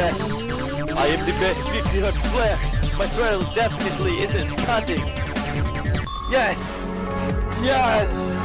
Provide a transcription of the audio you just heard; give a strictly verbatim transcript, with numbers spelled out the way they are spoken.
best. I am the best fifty hertz player. My trail definitely isn't cutting. Yes! Yes!